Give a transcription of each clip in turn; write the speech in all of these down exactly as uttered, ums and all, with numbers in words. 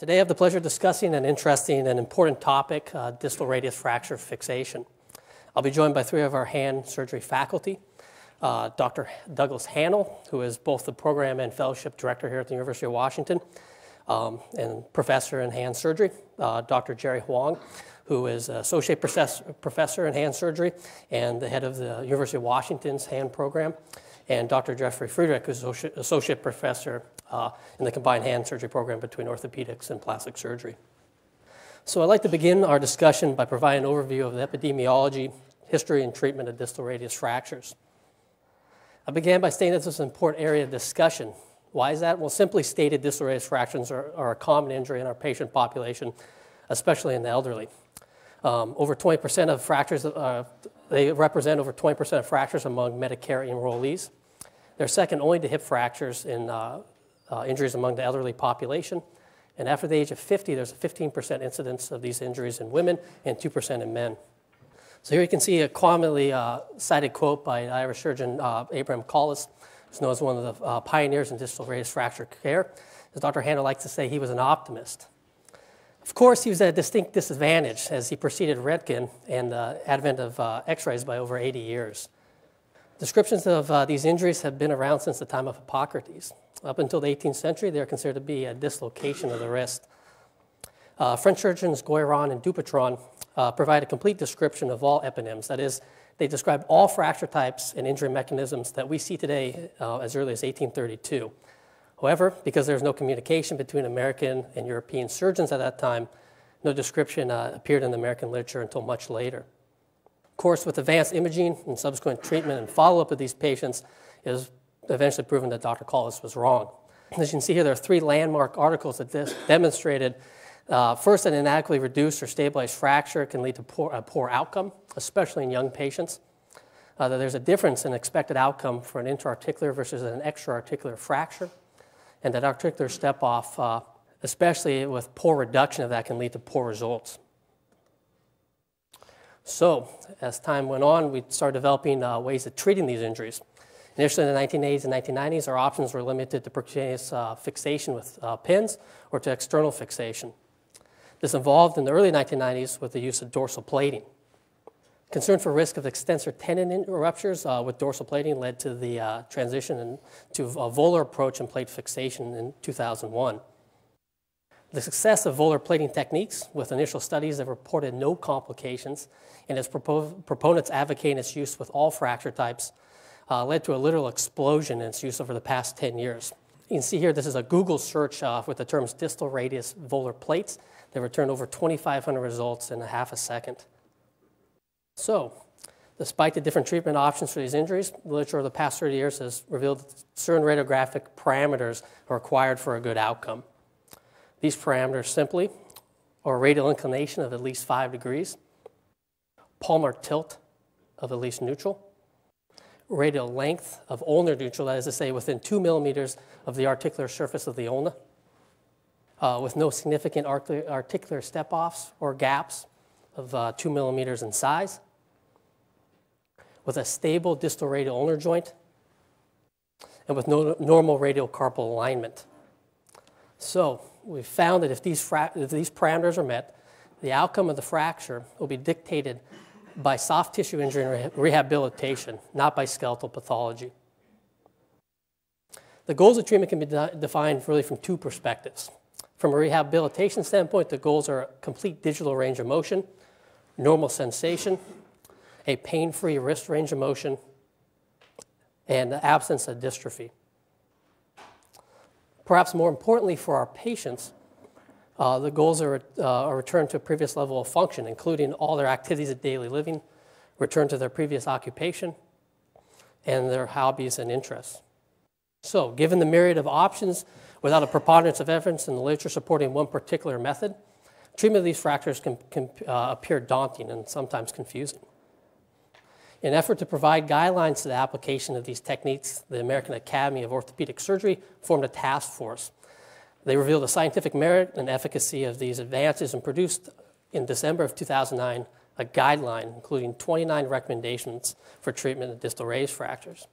Today I have the pleasure of discussing an interesting and important topic, uh, distal radius fracture fixation. I'll be joined by three of our hand surgery faculty, uh, Doctor Douglas Hanel, who is both the program and fellowship director here at the University of Washington, um, and professor in hand surgery, uh, Doctor Jerry Huang, who is associate professor in hand surgery and the head of the University of Washington's hand program, and Doctor Jeffrey Friedrich, who's associate professor uh, in the combined hand surgery program between orthopedics and plastic surgery. So I'd like to begin our discussion by providing an overview of the epidemiology, history, and treatment of distal radius fractures. I began by stating that this is an important area of discussion. Why is that? Well, simply stated, distal radius fractures are, are a common injury in our patient population, especially in the elderly. Um, over twenty percent of fractures, uh, they represent over twenty percent of fractures among Medicare enrollees. They're second only to hip fractures in uh, uh, injuries among the elderly population. And after the age of fifty, there's a fifteen percent incidence of these injuries in women and two percent in men. So here you can see a commonly uh, cited quote by Irish surgeon uh, Abraham Collis, who's known as one of the uh, pioneers in distal radius fracture care. As Doctor Hanel likes to say, he was an optimist. Of course, he was at a distinct disadvantage as he preceded Roentgen and the advent of uh, x-rays by over eighty years. Descriptions of uh, these injuries have been around since the time of Hippocrates. Up until the eighteenth century, they are considered to be a dislocation of the wrist. Uh, French surgeons Goyron and Dupatron uh, provide a complete description of all eponyms. That is, they describe all fracture types and injury mechanisms that we see today uh, as early as eighteen thirty-two. However, because there was no communication between American and European surgeons at that time, no description uh, appeared in the American literature until much later. Of course, with advanced imaging and subsequent treatment and follow-up of these patients, it was eventually proven that Doctor Collis was wrong. As you can see here, there are three landmark articles that this demonstrated, uh, first, an inadequately reduced or stabilized fracture can lead to poor, a poor outcome, especially in young patients. Uh, that there's a difference in expected outcome for an intra-articular versus an extra-articular fracture, and that articular step off, uh, especially with poor reduction of that, can lead to poor results. So as time went on, we started developing uh, ways of treating these injuries. Initially in the nineteen eighties and nineteen nineties, our options were limited to percutaneous uh, fixation with uh, pins or to external fixation. This evolved in the early nineteen nineties with the use of dorsal plating. Concern for risk of extensor tendon ruptures uh, with dorsal plating led to the uh, transition in, to a volar approach and plate fixation in two thousand one. The success of volar plating techniques with initial studies that reported no complications and its propon proponents advocating its use with all fracture types uh, led to a literal explosion in its use over the past ten years. You can see here, this is a Google search uh, with the terms distal radius volar plates that returned over twenty-five hundred results in a half a second. So, despite the different treatment options for these injuries, the literature over the past thirty years has revealed certain radiographic parameters are required for a good outcome. These parameters simply are radial inclination of at least five degrees, palmar tilt of at least neutral, radial length of ulnar neutral, that is to say within two millimeters of the articular surface of the ulna, uh, with no significant articular step-offs or gaps of uh, two millimeters in size, with a stable distal radial ulnar joint, and with no normal radial carpal alignment. So we found that if these, if these parameters are met, the outcome of the fracture will be dictated by soft tissue injury and re rehabilitation, not by skeletal pathology. The goals of treatment can be de defined really from two perspectives. From a rehabilitation standpoint, the goals are complete digital range of motion, normal sensation, a pain-free wrist range of motion, and the absence of dystrophy. Perhaps more importantly for our patients, uh, the goals are uh, a return to a previous level of function, including all their activities of daily living, return to their previous occupation, and their hobbies and interests. So, given the myriad of options, without a preponderance of evidence in the literature supporting one particular method, treatment of these fractures can, can uh, appear daunting and sometimes confusing. In an effort to provide guidelines to the application of these techniques, the American Academy of Orthopedic Surgery formed a task force. They revealed the scientific merit and efficacy of these advances and produced, in December of two thousand nine, a guideline including twenty-nine recommendations for treatment of distal radius fractures.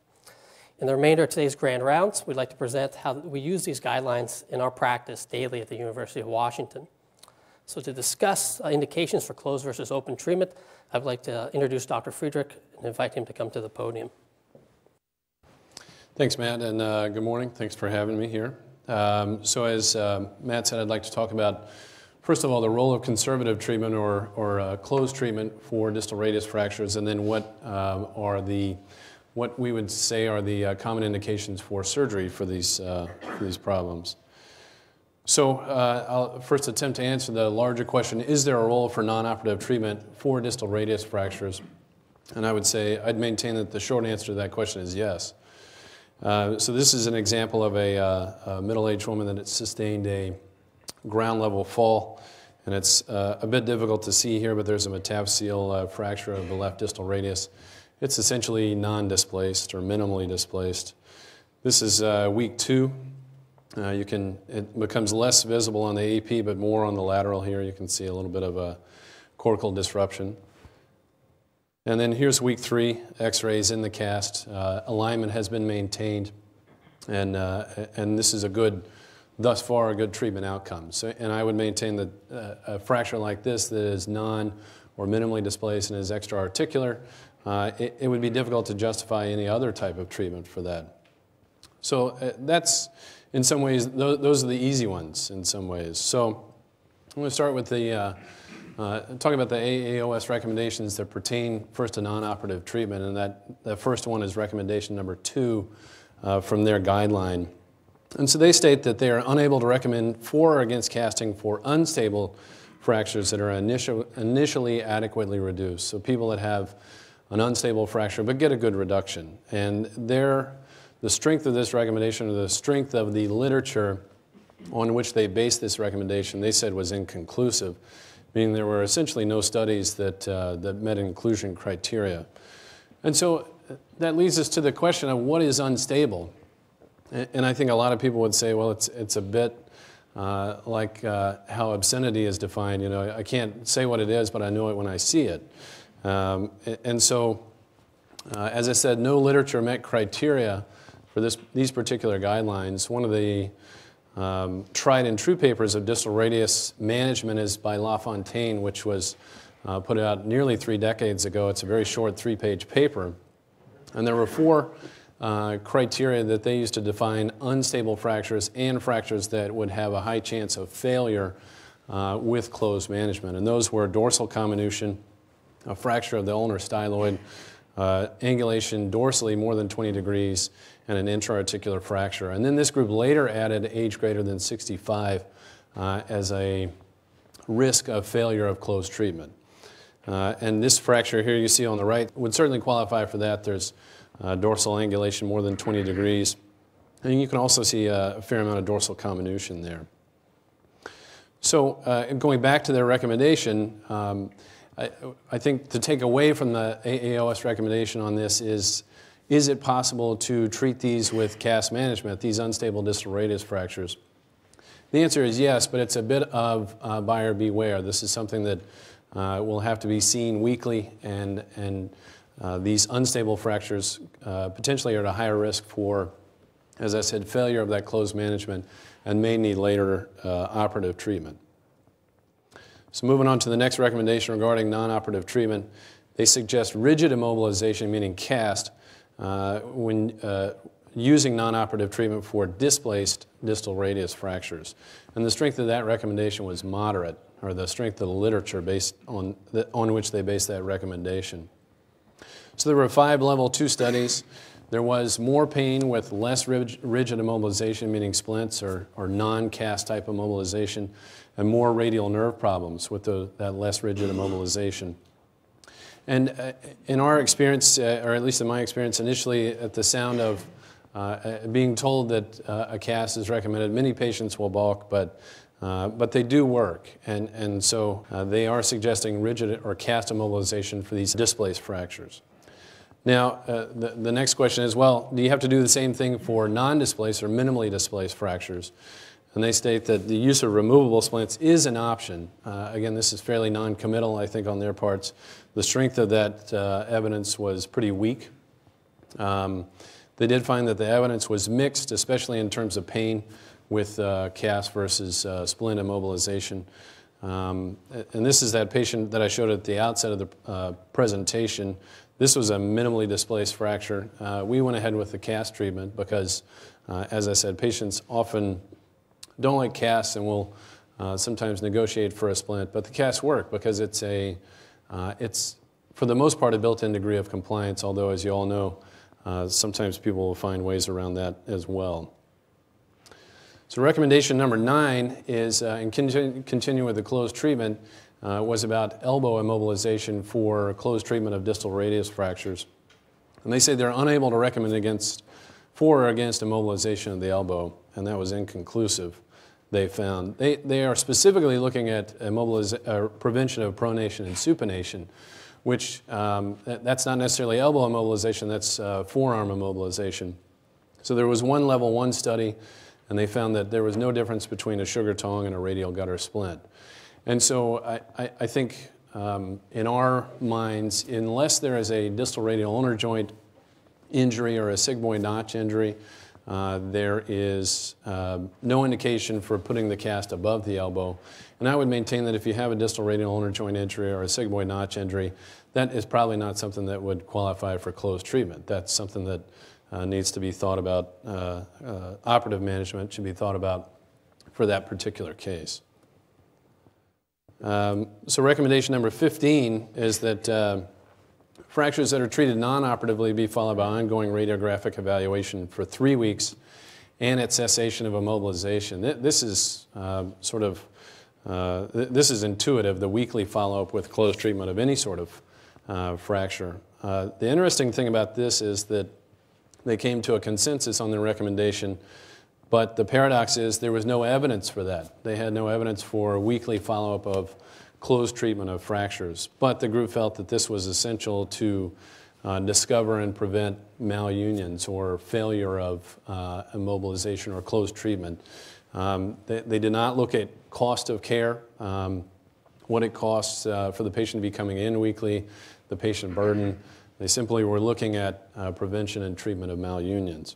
In the remainder of today's grand rounds, we'd like to present how we use these guidelines in our practice daily at the University of Washington. So to discuss uh, indications for closed versus open treatment, I'd like to introduce Doctor Friedrich and invite him to come to the podium. Thanks, Matt, and uh, good morning. Thanks for having me here. Um, so as uh, Matt said, I'd like to talk about, first of all, the role of conservative treatment or, or uh, closed treatment for distal radius fractures, and then what um, are the, what we would say are the uh, common indications for surgery for these, uh, for these problems. So uh, I'll first attempt to answer the larger question, is there a role for non-operative treatment for distal radius fractures? And I would say, I'd maintain that the short answer to that question is yes. Uh, so this is an example of a, uh, a middle-aged woman that had sustained a ground-level fall. And it's uh, a bit difficult to see here, but there's a metaphyseal uh, fracture of the left distal radius. It's essentially non-displaced or minimally displaced. This is uh, week two. Uh, you can, it becomes less visible on the A P, but more on the lateral here. You can see a little bit of a cortical disruption. And then here's week three, x-rays in the cast. Uh, alignment has been maintained, and, uh, and this is a good, thus far, a good treatment outcome. So, and I would maintain that uh, a fracture like this that is non or minimally displaced and is extra-articular, uh, it, it would be difficult to justify any other type of treatment for that. So uh, that's, in some ways, th those are the easy ones in some ways. So I'm going to start with the, uh, uh, talk about the A A O S recommendations that pertain first to non-operative treatment, and that, that first one is recommendation number two uh, from their guideline. And so they state that they are unable to recommend for or against casting for unstable fractures that are initial, initially adequately reduced. So people that have an unstable fracture but get a good reduction, and their the strength of this recommendation, or the strength of the literature on which they based this recommendation, they said was inconclusive, meaning there were essentially no studies that, uh, that met inclusion criteria. And so that leads us to the question of what is unstable? And I think a lot of people would say, well, it's, it's a bit uh, like uh, how obscenity is defined. You know, I can't say what it is, but I know it when I see it. Um, and so, uh, as I said, no literature met criteria for this, these particular guidelines. One of the um, tried and true papers of distal radius management is by LaFontaine, which was uh, put out nearly three decades ago. It's a very short three-page paper. And there were four uh, criteria that they used to define unstable fractures and fractures that would have a high chance of failure uh, with closed management. And those were dorsal comminution, a fracture of the ulnar styloid, Uh, angulation dorsally more than twenty degrees, and an intra-articular fracture. And then this group later added age greater than sixty-five uh, as a risk of failure of closed treatment. Uh, and this fracture here you see on the right would certainly qualify for that. There's uh, dorsal angulation more than twenty degrees. And you can also see a fair amount of dorsal comminution there. So uh, going back to their recommendation, um, I, I think to take away from the A A O S recommendation on this is, is it possible to treat these with cast management, these unstable distal radius fractures? The answer is yes, but it's a bit of uh, buyer beware. This is something that uh, will have to be seen weekly, and, and uh, these unstable fractures uh, potentially are at a higher risk for, as I said, failure of that closed management and may need later uh, operative treatment. So moving on to the next recommendation regarding non-operative treatment, they suggest rigid immobilization, meaning cast, uh, when uh, using non-operative treatment for displaced distal radius fractures. And the strength of that recommendation was moderate, or the strength of the literature based on, the, on which they based that recommendation. So there were five level two studies. There was more pain with less rigid immobilization, meaning splints or, or non-cast type immobilization, and more radial nerve problems with the, that less rigid immobilization. And uh, in our experience, uh, or at least in my experience initially, at the sound of uh, being told that uh, a cast is recommended, many patients will balk, but, uh, but they do work. And, and so uh, they are suggesting rigid or cast immobilization for these displaced fractures. Now, uh, the, the next question is, well, do you have to do the same thing for non-displaced or minimally displaced fractures? And they state that the use of removable splints is an option. Uh, again, this is fairly non-committal, I think, on their parts. The strength of that uh, evidence was pretty weak. Um, They did find that the evidence was mixed, especially in terms of pain with uh, cast versus uh, splint immobilization. Um, and this is that patient that I showed at the outset of the uh, presentation. This was a minimally displaced fracture. Uh, we went ahead with the cast treatment because, uh, as I said, patients often don't like casts and will uh, sometimes negotiate for a splint. But the casts work because it's a, uh, it's for the most part a built-in degree of compliance, although, as you all know, uh, sometimes people will find ways around that as well. So recommendation number nine is, uh, and continue, continue with the closed treatment, uh, was about elbow immobilization for closed treatment of distal radius fractures. And they say they're unable to recommend against, for or against immobilization of the elbow, and that was inconclusive, they found. They, they are specifically looking at immobiliz- uh, prevention of pronation and supination, which um, that's not necessarily elbow immobilization, that's uh, forearm immobilization. So there was one level one study, and they found that there was no difference between a sugar tong and a radial gutter splint. And so I, I, I think um, in our minds, unless there is a distal radial ulnar joint injury or a sigmoid notch injury, uh, there is uh, no indication for putting the cast above the elbow. And I would maintain that if you have a distal radial ulnar joint injury or a sigmoid notch injury, that is probably not something that would qualify for closed treatment. That's something that Uh, needs to be thought about, uh, uh, operative management should be thought about for that particular case. Um, so recommendation number fifteen is that uh, fractures that are treated non-operatively be followed by ongoing radiographic evaluation for three weeks and at cessation of immobilization. This is uh, sort of, uh, th this is intuitive, the weekly follow-up with closed treatment of any sort of uh, fracture. Uh, the interesting thing about this is that they came to a consensus on their recommendation, but the paradox is there was no evidence for that. They had no evidence for weekly follow-up of closed treatment of fractures, but the group felt that this was essential to uh, discover and prevent malunions or failure of uh, immobilization or closed treatment. Um, they, they did not look at cost of care, um, what it costs uh, for the patient to be coming in weekly, the patient burden. They simply were looking at uh, prevention and treatment of malunions.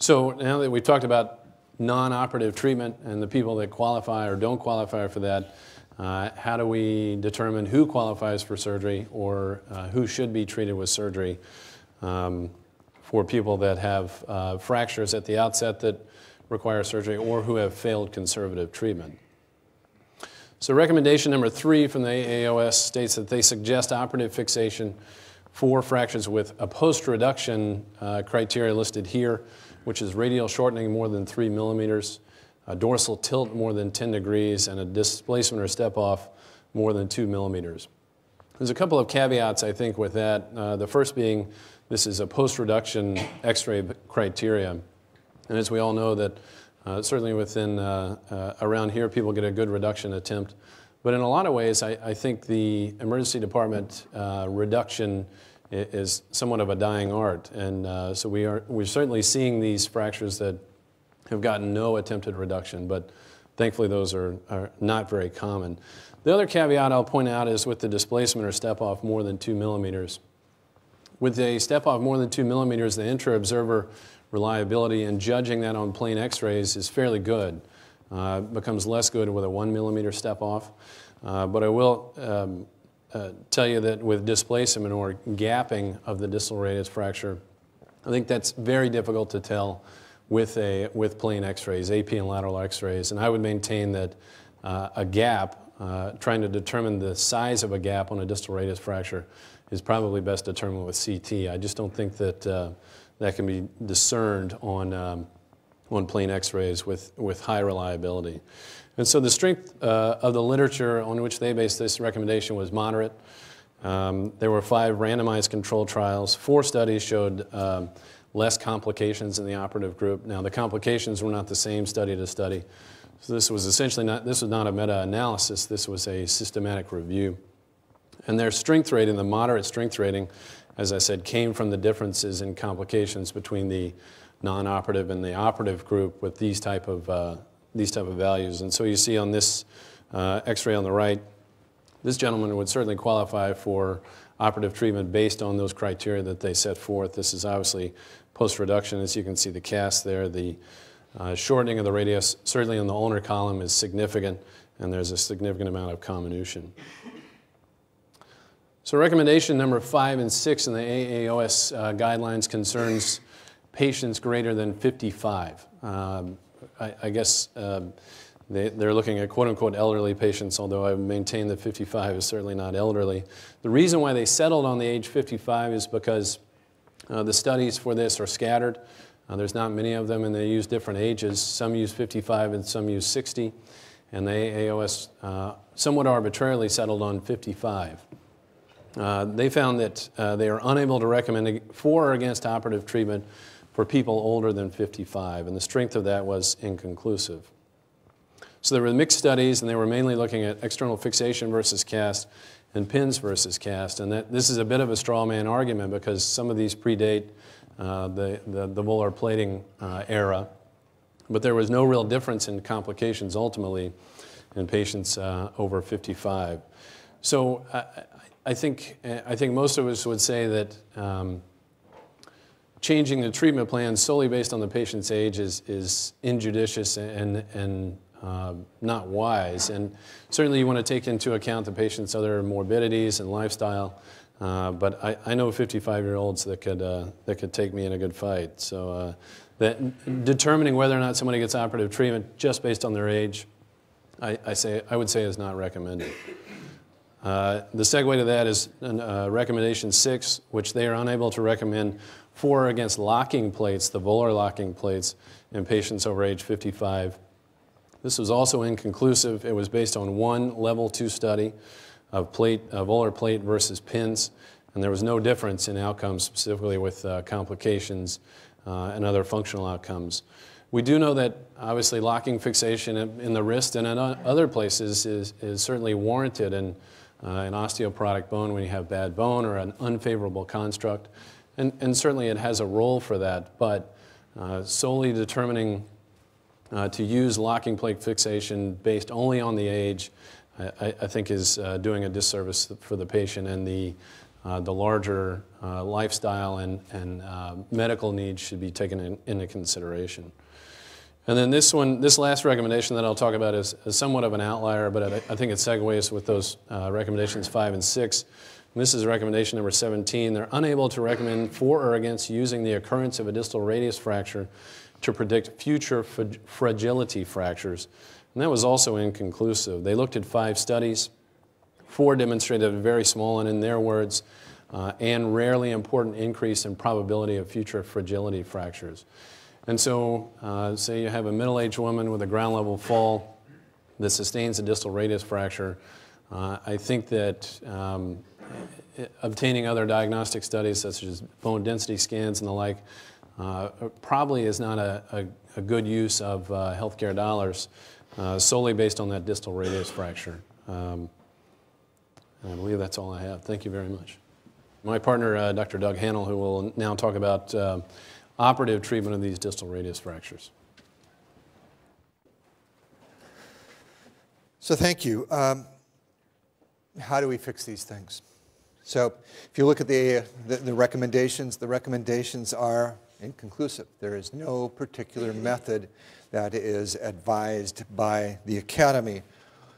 So now that we've talked about non-operative treatment and the people that qualify or don't qualify for that, uh, how do we determine who qualifies for surgery or uh, who should be treated with surgery um, for people that have uh, fractures at the outset that require surgery or who have failed conservative treatment? So recommendation number three from the A A O S states that they suggest operative fixation for fractures with a post-reduction uh, criteria listed here, which is radial shortening more than three millimeters, a dorsal tilt more than ten degrees, and a displacement or step-off more than two millimeters. There's a couple of caveats, I think, with that. Uh, the first being this is a post-reduction x-ray criteria. And as we all know that Uh, certainly within, uh, uh, around here, people get a good reduction attempt. But in a lot of ways, I, I think the emergency department uh, reduction is somewhat of a dying art. And uh, so we are, we're certainly seeing these fractures that have gotten no attempted reduction, but thankfully those are, are not very common. The other caveat I'll point out is with the displacement or step-off more than two millimeters. With a step-off more than two millimeters, the intra-observer reliability and judging that on plain x-rays is fairly good. Uh, becomes less good with a one millimeter step off. Uh, but I will um, uh, tell you that with displacement or gapping of the distal radius fracture, I think that's very difficult to tell with, a, with plain x-rays, A P and lateral x-rays. And I would maintain that uh, a gap, uh, trying to determine the size of a gap on a distal radius fracture is probably best determined with C T. I just don't think that uh, that can be discerned on, um, on plain x-rays with, with high reliability. And so the strength uh, of the literature on which they based this recommendation was moderate. Um, there were five randomized control trials. Four studies showed um, less complications in the operative group. Now the complications were not the same study to study. So this was essentially not, this was not a meta-analysis, this was a systematic review. And their strength rating, the moderate strength rating, as I said, came from the differences in complications between the non-operative and the operative group with these type of, uh, these type of values. And so you see on this uh, x-ray on the right, this gentleman would certainly qualify for operative treatment based on those criteria that they set forth. This is obviously post-reduction. As you can see the cast there, the uh, shortening of the radius, certainly in the ulnar column, is significant, and there's a significant amount of comminution. So recommendation number five and six in the A A O S uh, guidelines concerns patients greater than fifty-five. Um, I, I guess uh, they, they're looking at quote-unquote elderly patients, although I maintain that fifty-five is certainly not elderly. The reason why they settled on the age fifty-five is because uh, the studies for this are scattered. Uh, there's not many of them, and they use different ages. Some use fifty-five and some use sixty, and the A A O S uh, somewhat arbitrarily settled on fifty-five. Uh, they found that uh, they are unable to recommend for or against operative treatment for people older than fifty-five, and the strength of that was inconclusive. So there were mixed studies, and they were mainly looking at external fixation versus cast and pins versus cast, and that, this is a bit of a straw man argument because some of these predate uh, the, the, the volar plating uh, era, but there was no real difference in complications ultimately in patients uh, over fifty-five. So uh, I think, I think most of us would say that um, changing the treatment plan solely based on the patient's age is, is injudicious and, and uh, not wise. And certainly you want to take into account the patient's other morbidities and lifestyle. Uh, but I, I know fifty-five-year-olds that could, uh, that could take me in a good fight. So uh, that determining whether or not somebody gets operative treatment just based on their age, I, I, say, I would say is not recommended. Uh, the segue to that is uh, recommendation six, which they are unable to recommend for or against locking plates, the volar locking plates, in patients over age fifty-five. This was also inconclusive. It was based on one level two study of plate, uh, volar plate versus pins, and there was no difference in outcomes, specifically with uh, complications uh, and other functional outcomes. We do know that, obviously, locking fixation in the wrist and in other places is, is certainly warranted in uh, an osteoporotic bone when you have bad bone or an unfavorable construct. And, and certainly it has a role for that, but uh, solely determining uh, to use locking plate fixation based only on the age, I, I think is uh, doing a disservice for the patient and the, uh, the larger uh, lifestyle and, and uh, medical needs should be taken in, into consideration. And then this one, this last recommendation that I'll talk about is, is somewhat of an outlier, but I, I think it segues with those uh, recommendations five and six. And this is recommendation number seventeen. They're unable to recommend for or against using the occurrence of a distal radius fracture to predict future fragility fractures. And that was also inconclusive. They looked at five studies. Four demonstrated a very small, and in their words, uh, and rarely important increase in probability of future fragility fractures. And so, uh, say you have a middle-aged woman with a ground-level fall that sustains a distal radius fracture. Uh, I think that um, obtaining other diagnostic studies, such as bone density scans and the like, uh, probably is not a, a, a good use of uh, healthcare dollars uh, solely based on that distal radius fracture. Um, I believe that's all I have. Thank you very much. My partner, uh, Doctor Doug Hanel, who will now talk about uh, operative treatment of these distal radius fractures. So thank you. Um, how do we fix these things? So if you look at the, uh, the, the recommendations, the recommendations are inconclusive. There is no particular method that is advised by the Academy.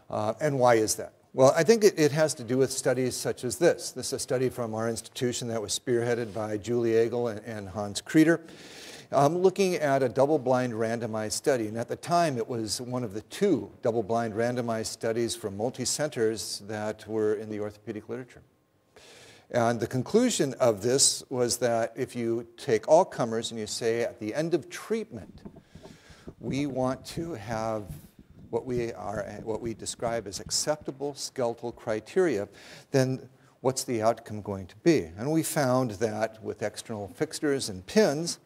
Uh, and why is that? Well, I think it, it has to do with studies such as this. This is a study from our institution that was spearheaded by Julie Egel and, and Hans Kreter, um, looking at a double-blind randomized study. And at the time, it was one of the two double-blind randomized studies from multi-centers that were in the orthopedic literature. And the conclusion of this was that if you take all comers and you say at the end of treatment, we want to have what we are, what we describe as acceptable skeletal criteria, then what's the outcome going to be? And we found that with external fixtures and pins,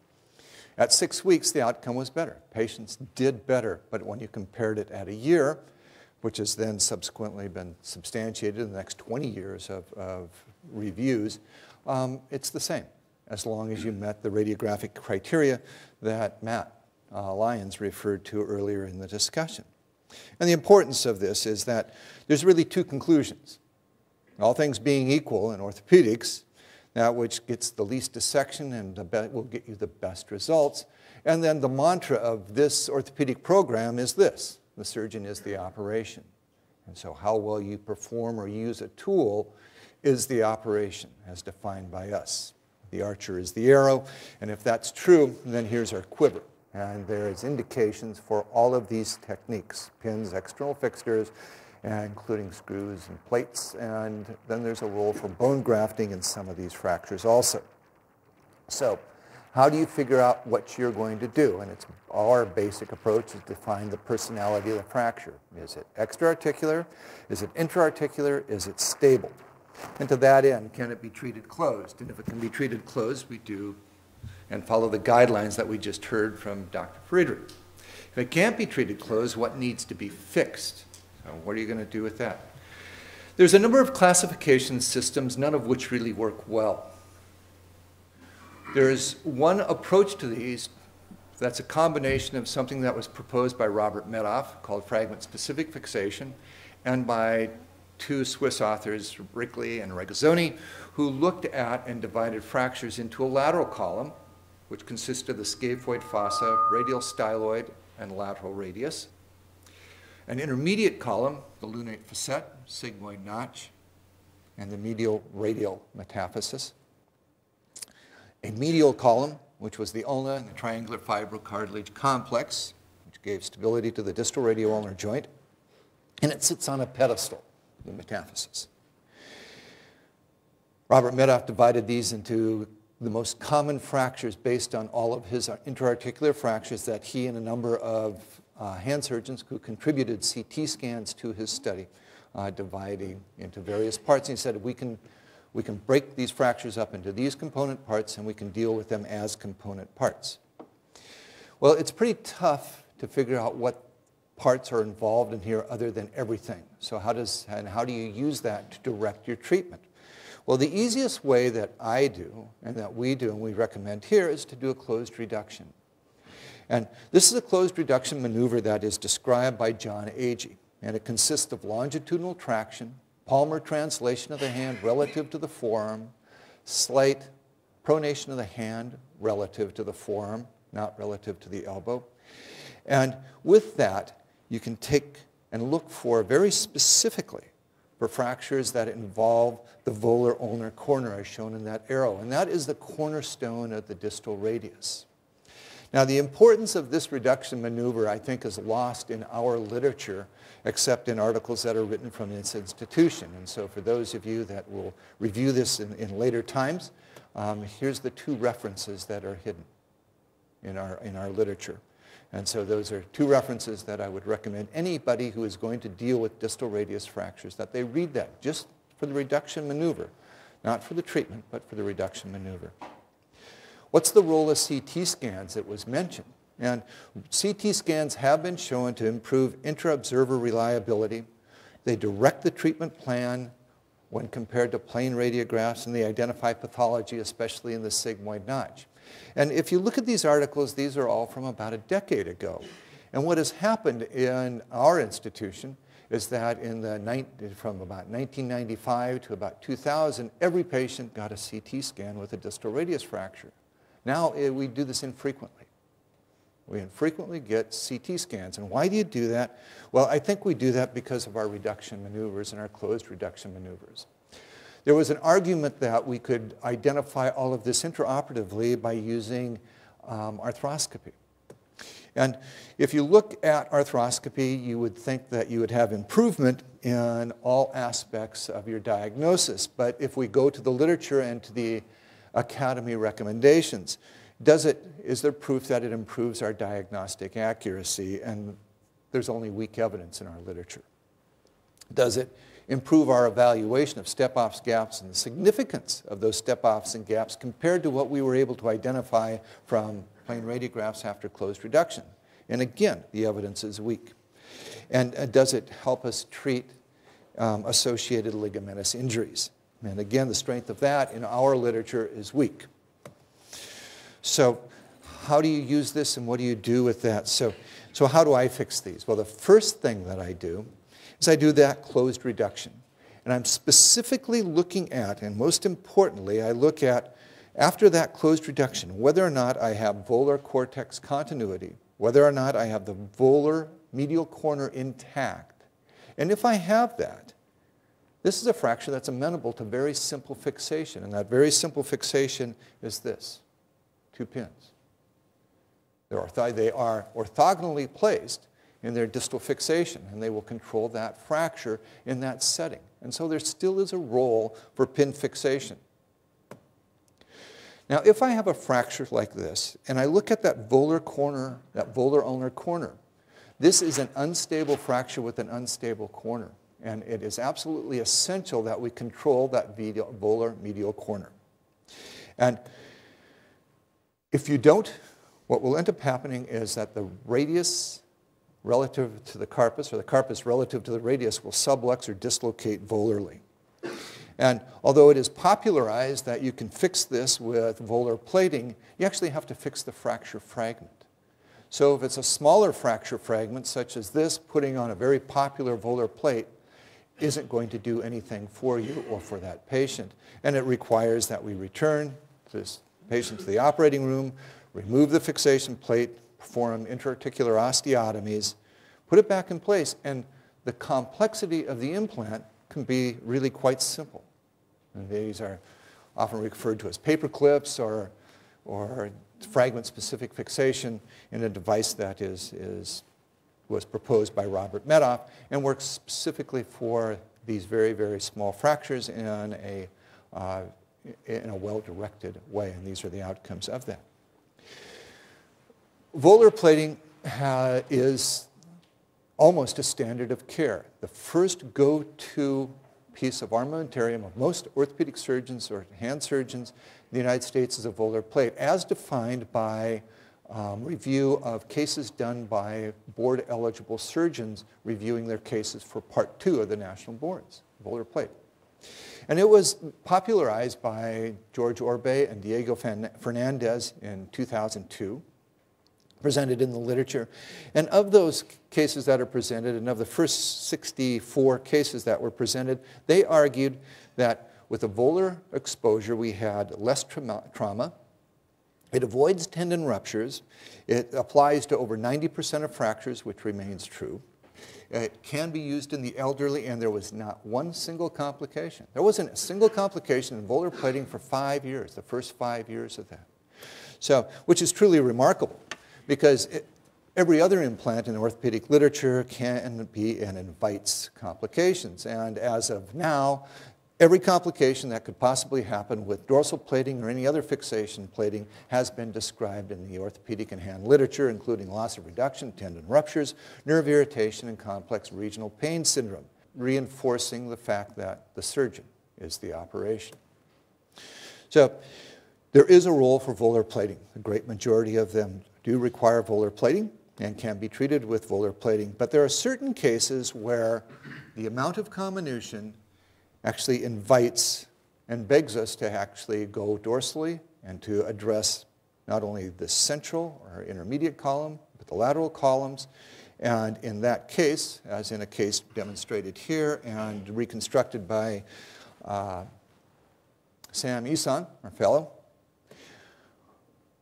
at six weeks, the outcome was better. Patients did better, but when you compared it at a year, which has then subsequently been substantiated in the next twenty years of, of reviews, um, it's the same, as long as you met the radiographic criteria that Matt uh, Lyons referred to earlier in the discussion. And the importance of this is that there's really two conclusions. all things being equal in orthopedics, that which gets the least dissection and the be- will get you the best results. And then the mantra of this orthopedic program is this: the surgeon is the operation. And so how well you perform or use a tool is the operation as defined by us. The archer is the arrow, and if that's true, then here's our quiver. And there is indications for all of these techniques: pins, external fixtures, and including screws and plates. And then there's a role for bone grafting in some of these fractures also. So how do you figure out what you're going to do? And it's our basic approach is to find the personality of the fracture. Is it extra-articular? Is it intra-articular? Is it stable? And to that end, can it be treated closed? And if it can be treated closed, we do and follow the guidelines that we just heard from Doctor Friedrich. If it can't be treated closed, what needs to be fixed? So what are you going to do with that? There's a number of classification systems, none of which really work well. There's one approach to these that's a combination of something that was proposed by Robert Medoff called fragment-specific fixation and by two Swiss authors, Brickley and Regazzoni, who looked at and divided fractures into a lateral column, which consists of the scaphoid fossa, radial styloid, and lateral radius. An intermediate column, the lunate facet, sigmoid notch, and the medial radial metaphysis. A medial column, which was the ulna and the triangular fibrocartilage complex, which gave stability to the distal radioulnar joint, and it sits on a pedestal, the metaphysis. Robert Medoff divided these into the most common fractures based on all of his intra-articular fractures that he and a number of uh, hand surgeons who contributed C T scans to his study, uh, dividing into various parts. And he said, we can We can break these fractures up into these component parts, and we can deal with them as component parts. Well, it's pretty tough to figure out what parts are involved in here other than everything. So how does, and how do you use that to direct your treatment? Well, the easiest way that I do, and that we do, and we recommend here, is to do a closed reduction. And this is a closed reduction maneuver that is described by John Agee, and it consists of longitudinal traction, palmar translation of the hand relative to the forearm, slight pronation of the hand relative to the forearm, not relative to the elbow. And with that, you can take and look for very specifically for fractures that involve the volar ulnar corner as shown in that arrow. And that is the cornerstone of the distal radius. Now, the importance of this reduction maneuver, I think, is lost in our literature, except in articles that are written from this institution. And so for those of you that will review this in, in later times, um, here's the two references that are hidden in our, in our literature. And so those are two references that I would recommend anybody who is going to deal with distal radius fractures, that they read that just for the reduction maneuver, not for the treatment, but for the reduction maneuver. What's the role of C T scans that was mentioned? And C T scans have been shown to improve intra-observer reliability. They direct the treatment plan when compared to plain radiographs, and they identify pathology, especially in the sigmoid notch. And if you look at these articles, these are all from about a decade ago. And what has happened in our institution is that in the from about nineteen ninety-five to about two thousand, every patient got a C T scan with a distal radius fracture. Now we do this infrequently. We infrequently get C T scans. And why do you do that? Well, I think we do that because of our reduction maneuvers and our closed reduction maneuvers. There was an argument that we could identify all of this intraoperatively by using um, arthroscopy. And if you look at arthroscopy, you would think that you would have improvement in all aspects of your diagnosis. But if we go to the literature and to the Academy recommendations, does it, is there proof that it improves our diagnostic accuracy? And there's only weak evidence in our literature. Does it improve our evaluation of step-offs, gaps, and the significance of those step-offs and gaps compared to what we were able to identify from plain radiographs after closed reduction? And again, the evidence is weak. And uh, does it help us treat um, associated ligamentous injuries? And again, the strength of that in our literature is weak. So how do you use this and what do you do with that? So, so how do I fix these? Well, the first thing that I do is I do that closed reduction. And I'm specifically looking at, and most importantly, I look at, after that closed reduction, whether or not I have volar cortex continuity, whether or not I have the volar medial corner intact. And if I have that, this is a fracture that's amenable to very simple fixation. And that very simple fixation is this, two pins. They're ortho- they are orthogonally placed in their distal fixation, and they will control that fracture in that setting. And so there still is a role for pin fixation. Now, if I have a fracture like this, and I look at that volar corner, that volar ulnar corner, this is an unstable fracture with an unstable corner. And it is absolutely essential that we control that volar medial corner. And if you don't, what will end up happening is that the radius relative to the carpus, or the carpus relative to the radius, will sublux or dislocate volarly. And although it is popularized that you can fix this with volar plating, you actually have to fix the fracture fragment. So if it's a smaller fracture fragment, such as this, putting on a very popular volar plate isn't going to do anything for you or for that patient. And it requires that we return this patient to the operating room, remove the fixation plate, perform intra-articular osteotomies, put it back in place, and the complexity of the implant can be really quite simple. And these are often referred to as paper clips or, or fragment-specific fixation in a device that is, is, was proposed by Robert Medoff and works specifically for these very, very small fractures in a, uh, in a well-directed way. And these are the outcomes of that. Volar plating uh, is almost a standard of care. The first go-to piece of armamentarium of most orthopedic surgeons or hand surgeons in the United States is a volar plate, as defined by um, review of cases done by board-eligible surgeons reviewing their cases for part two of the national boards, volar plate. And it was popularized by George Orbay and Diego Fernandez in two thousand two. Presented in the literature. And of those cases that are presented, and of the first sixty-four cases that were presented, they argued that with a volar exposure, we had less trauma, trauma. It avoids tendon ruptures. It applies to over ninety percent of fractures, which remains true. It can be used in the elderly, and there was not one single complication. There wasn't a single complication in volar plating for five years, the first five years of that. So, which is truly remarkable, because it, every other implant in orthopedic literature can be and invites complications. And as of now, every complication that could possibly happen with dorsal plating or any other fixation plating has been described in the orthopedic and hand literature, including loss of reduction, tendon ruptures, nerve irritation, and complex regional pain syndrome, reinforcing the fact that the surgeon is the operation. So there is a role for volar plating. The great majority of them do require volar plating and can be treated with volar plating. But there are certain cases where the amount of comminution actually invites and begs us to actually go dorsally and to address not only the central or intermediate column, but the lateral columns. And in that case, as in a case demonstrated here and reconstructed by uh, Sam Ison, our fellow,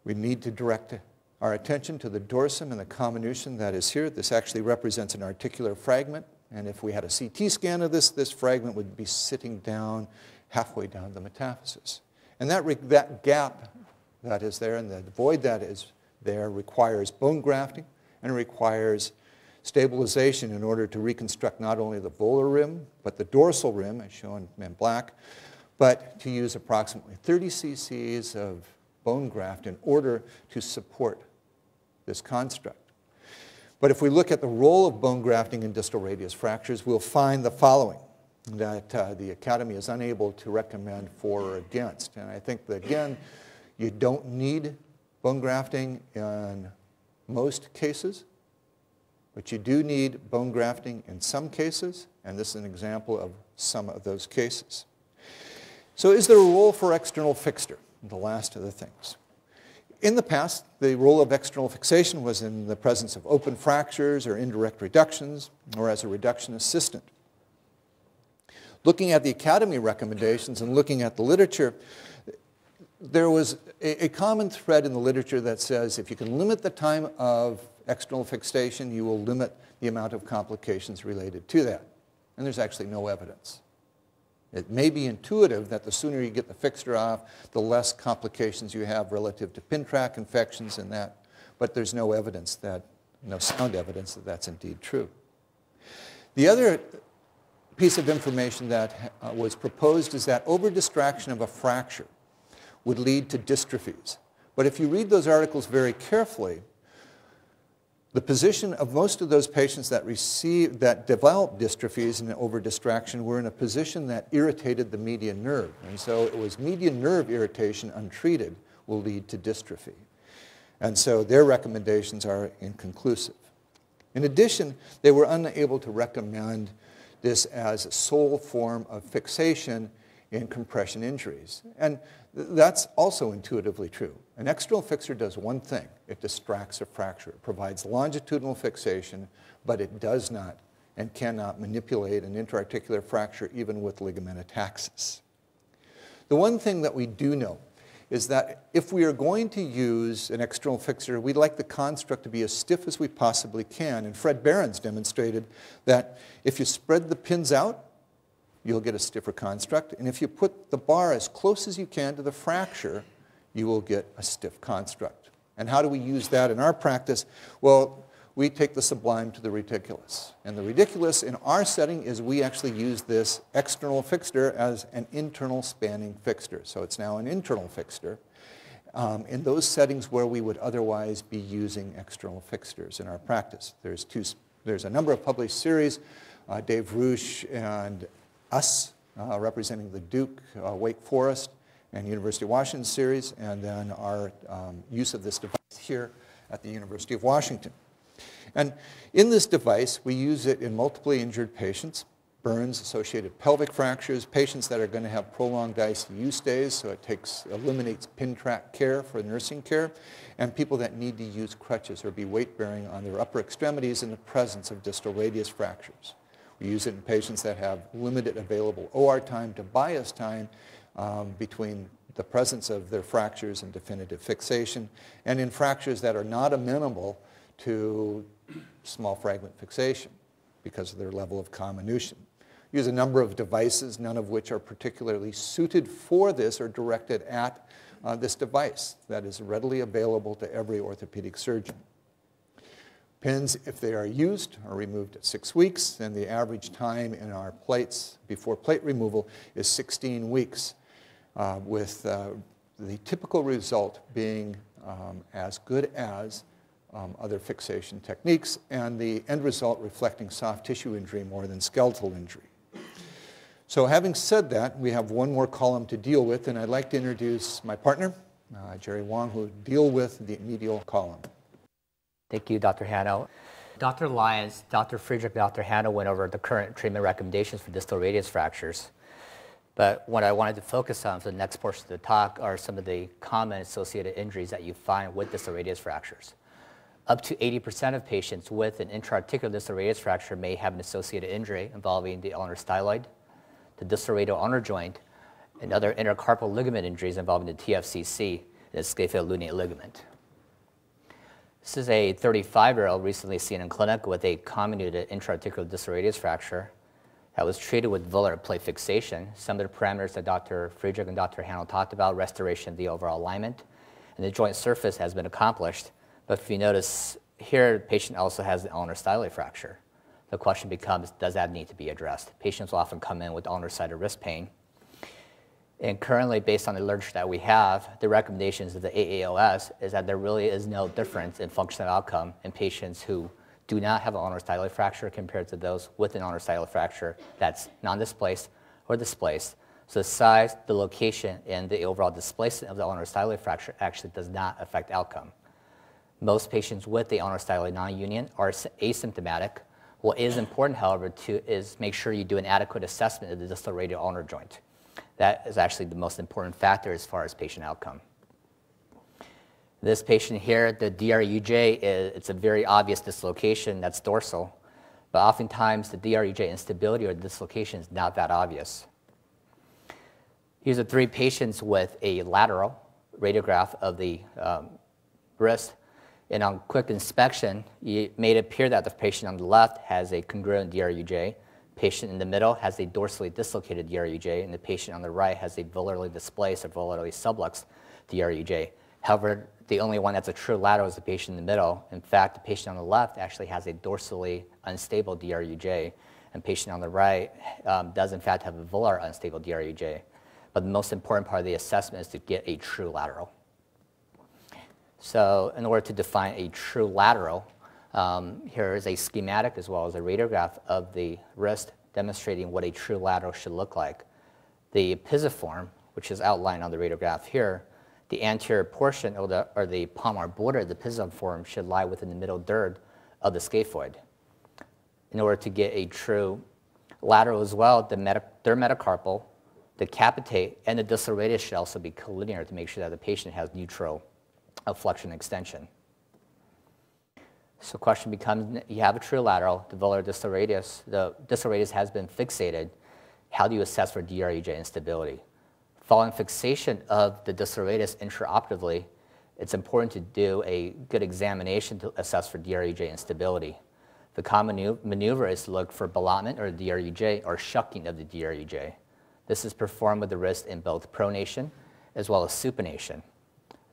we need to direct our attention to the dorsum and the comminution that is here. This actually represents an articular fragment. And if we had a C T scan of this, this fragment would be sitting down halfway down the metaphysis. And that, that gap that is there and the void that is there requires bone grafting and requires stabilization in order to reconstruct not only the volar rim, but the dorsal rim, as shown in black, but to use approximately thirty c c's of bone graft in order to support this construct. But if we look at the role of bone grafting in distal radius fractures, we'll find the following that uh, the Academy is unable to recommend for or against. And I think that, again, you don't need bone grafting in most cases, but you do need bone grafting in some cases, and this is an example of some of those cases. So is there a role for external fixture? The last of the things. In the past, the role of external fixation was in the presence of open fractures or indirect reductions or as a reduction assistant. looking at the academy recommendations and looking at the literature, there was a, a common thread in the literature that says if you can limit the time of external fixation, you will limit the amount of complications related to that. And there's actually no evidence. It may be intuitive that the sooner you get the fixture off, the less complications you have relative to pin track infections and that, but there's no evidence that, no sound evidence that that's indeed true. The other piece of information that uh, was proposed is that over-distraction of a fracture would lead to dystrophies. But if you read those articles very carefully, the position of most of those patients that received, that developed dystrophies and over-distraction were in a position that irritated the median nerve. And so it was median nerve irritation untreated will lead to dystrophy. And so their recommendations are inconclusive. In addition, they were unable to recommend this as a sole form of fixation in compression injuries. And that's also intuitively true. An external fixer does one thing. It distracts a fracture. It provides longitudinal fixation, but it does not and cannot manipulate an intra-articular fracture even with ligament ataxis. The one thing that we do know is that if we are going to use an external fixer, we'd like the construct to be as stiff as we possibly can. And Fred Behrens demonstrated that if you spread the pins out, you'll get a stiffer construct. And if you put the bar as close as you can to the fracture, you will get a stiff construct. And how do we use that in our practice? Well, we take the sublime to the ridiculous. And the ridiculous in our setting is we actually use this external fixture as an internal spanning fixture. So it's now an internal fixture um, in those settings where we would otherwise be using external fixtures in our practice. There's, two, there's a number of published series, uh, Dave Rush and us, uh, representing the Duke, uh, Wake Forest, and University of Washington series, and then our um, use of this device here at the University of Washington. And in this device, we use it in multiply injured patients, burns, associated pelvic fractures, patients that are going to have prolonged I C U stays, so it takes, eliminates pin track care for nursing care, and people that need to use crutches or be weight-bearing on their upper extremities in the presence of distal radius fractures. We use it in patients that have limited available O R time to bias time Um, between the presence of their fractures and definitive fixation, and in fractures that are not amenable to small fragment fixation because of their level of comminution. We use a number of devices, none of which are particularly suited for this or directed at uh, this device that is readily available to every orthopedic surgeon. Pins, if they are used, are removed at six weeks, and the average time in our plates before plate removal is sixteen weeks. Uh, with uh, the typical result being um, as good as um, other fixation techniques, and the end result reflecting soft tissue injury more than skeletal injury. So having said that, we have one more column to deal with, and I'd like to introduce my partner, uh, Jerry Huang, who will deal with the medial column. Thank you, Doctor Hanel. Doctor Lyons, Doctor Friedrich, Doctor Hanel went over the current treatment recommendations for distal radius fractures. But what I wanted to focus on for the next portion of the talk are some of the common associated injuries that you find with distal radius fractures. Up to eighty percent of patients with an intra-articular distal radius fracture may have an associated injury involving the ulnar styloid, the distal radial ulnar joint, and other intercarpal ligament injuries involving the T F C C and the scapholuniate ligament. This is a thirty-five-year-old recently seen in clinic with a comminuted intra-articular distal radius fracture that was treated with vulvar plate fixation, some of the parameters that Doctor Friedrich and Doctor Hanel talked about, restoration of the overall alignment, and the joint surface has been accomplished. But if you notice here, the patient also has the ulnar styloid fracture. The question becomes, does that need to be addressed? Patients will often come in with ulnar-sided wrist pain. And currently, based on the literature that we have, the recommendations of the A A O S is that there really is no difference in functional outcome in patients who do not have an ulnar styloid fracture compared to those with an ulnar styloid fracture that's non-displaced or displaced. So the size, the location, and the overall displacement of the ulnar styloid fracture actually does not affect outcome. Most patients with the ulnar styloid non-union are asymptomatic. What is important, however, to is make sure you do an adequate assessment of the distal radial ulnar joint. That is actually the most important factor as far as patient outcome. This patient here, the D R U J, it's a very obvious dislocation that's dorsal. but oftentimes the D R U J instability or dislocation is not that obvious. Here's the three patients with a lateral radiograph of the um, wrist, and on quick inspection, it may appear that the patient on the left has a congruent D R U J, patient in the middle has a dorsally dislocated D R U J, and the patient on the right has a volarly displaced or volarly subluxed D R U J. However, the only one that's a true lateral is the patient in the middle. In fact, the patient on the left actually has a dorsally unstable D R U J, and patient on the right um, does in fact have a volar unstable D R U J. But the most important part of the assessment is to get a true lateral. So in order to define a true lateral, um, here is a schematic as well as a radiograph of the wrist demonstrating what a true lateral should look like. The pisiform, which is outlined on the radiograph here, the anterior portion or the, or the palmar border of the pisiform should lie within the middle third of the scaphoid. In order to get a true lateral as well, the meta, their metacarpal, the capitate, and the distal radius should also be collinear to make sure that the patient has neutral flexion extension. So the question becomes, you have a true lateral, the volar distal radius, the distal radius has been fixated. How do you assess for D R U J instability? Following fixation of the distal radius intraoperatively, it's important to do a good examination to assess for D R U J instability. The common maneuver is to look for ballotment or D R U J or shucking of the D R U J. This is performed with the wrist in both pronation as well as supination.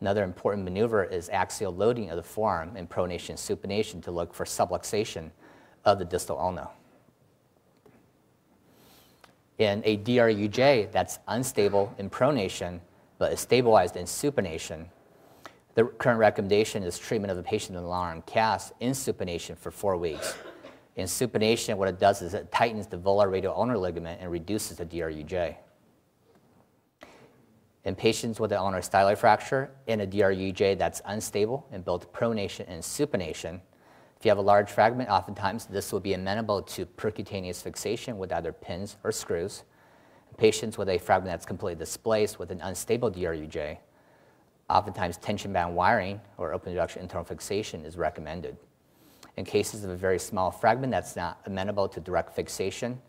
Another important maneuver is axial loading of the forearm in pronation and supination to look for subluxation of the distal ulna. In a D R U J that's unstable in pronation but is stabilized in supination, the current recommendation is treatment of the patient in the long arm cast in supination for four weeks. In supination, what it does is it tightens the volar radial ulnar ligament and reduces the D R U J. In patients with an ulnar styloid fracture and a D R U J that's unstable in both pronation and supination, if you have a large fragment, oftentimes this will be amenable to percutaneous fixation with either pins or screws. In patients with a fragment that's completely displaced with an unstable D R U J, oftentimes tension band wiring or open reduction internal fixation is recommended. In cases of a very small fragment that's not amenable to direct fixation,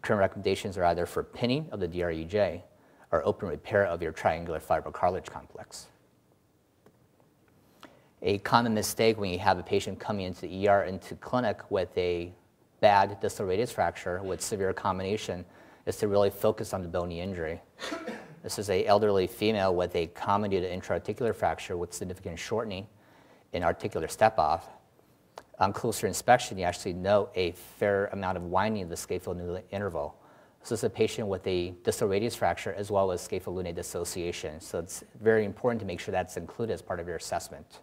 current recommendations are either for pinning of the D R U J or open repair of your triangular fibrocartilage complex. A common mistake when you have a patient coming into the E R, into clinic with a bad distal radius fracture with severe combination is to really focus on the bony injury. This is an elderly female with a comminuted intra-articular fracture with significant shortening and articular step-off. On closer inspection, you actually note a fair amount of widening of the scaphoid interval. So this is a patient with a distal radius fracture as well as scapholunate dissociation. So it's very important to make sure that's included as part of your assessment.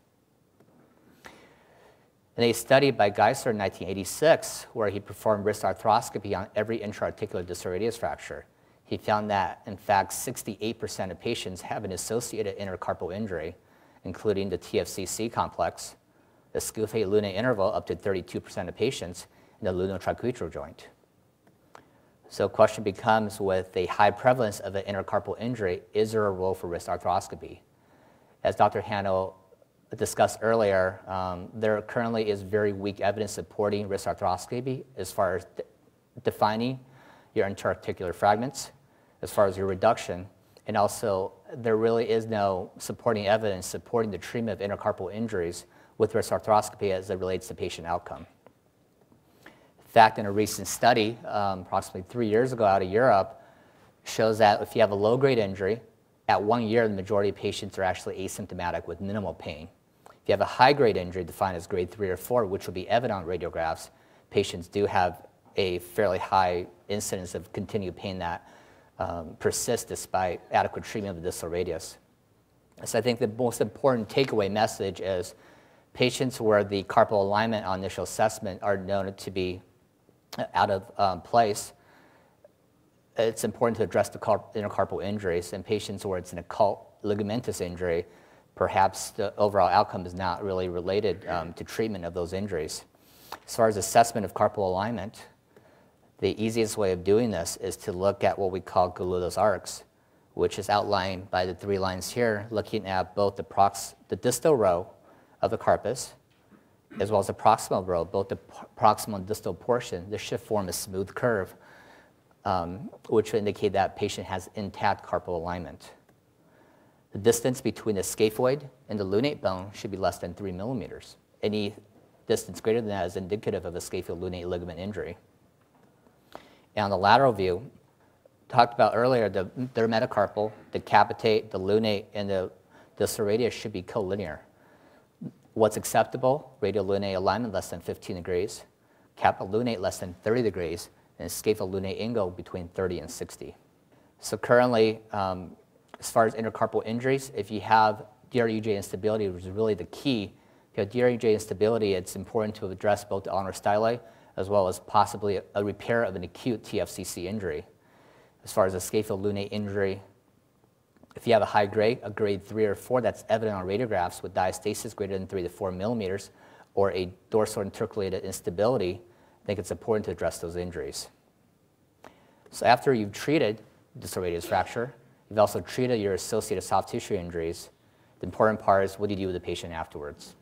In a study by Geisler in nineteen eighty-six, where he performed wrist arthroscopy on every intra-articular distal radius fracture, he found that, in fact, sixty-eight percent of patients have an associated intercarpal injury, including the T F C C complex, the scaphoid lunate interval up to thirty-two percent of patients, and the lunotracheal joint. So the question becomes, with the high prevalence of an intercarpal injury, is there a role for wrist arthroscopy? As Doctor Hanel discussed earlier, um, there currently is very weak evidence supporting wrist arthroscopy as far as de defining your interarticular fragments, as far as your reduction, and also there really is no supporting evidence supporting the treatment of intercarpal injuries with wrist arthroscopy as it relates to patient outcome. In fact, in a recent study, um, approximately three years ago out of Europe, shows that if you have a low-grade injury, at one year the majority of patients are actually asymptomatic with minimal pain. If you have a high-grade injury defined as grade three or four, which will be evident on radiographs, patients do have a fairly high incidence of continued pain that um, persists despite adequate treatment of the distal radius. So I think the most important takeaway message is patients where the carpal alignment on initial assessment are known to be out of um, place, it's important to address the intercarpal injuries. In patients where it's an occult ligamentous injury, perhaps the overall outcome is not really related um, to treatment of those injuries. As far as assessment of carpal alignment, the easiest way of doing this is to look at what we call Golludo's arcs, which is outlined by the three lines here, looking at both the, prox the distal row of the carpus as well as the proximal row, both the proximal and distal portion, the shift form is a smooth curve, um, which would indicate that patient has intact carpal alignment. The distance between the scaphoid and the lunate bone should be less than three millimeters. Any distance greater than that is indicative of a scapholunate ligament injury. And on the lateral view, talked about earlier, the, their metacarpal, the capitate, the lunate, and the distal radius should be collinear. What's acceptable? Radiolunate alignment less than fifteen degrees, capital lunate less than thirty degrees, and scapholunate angle between thirty and sixty. So currently, um, as far as intercarpal injuries, if you have D R U J instability, which is really the key, if you have D R U J instability, it's important to address both the ulnar styli as well as possibly a repair of an acute T F C C injury. As far as a scapholunate injury, if you have a high grade, a grade three or four, that's evident on radiographs with diastasis greater than three to four millimeters, or a dorsal intercalated instability, I think it's important to address those injuries. So after you've treated distal radius fracture, you've also treated your associated soft tissue injuries. The important part is what do you do with the patient afterwards?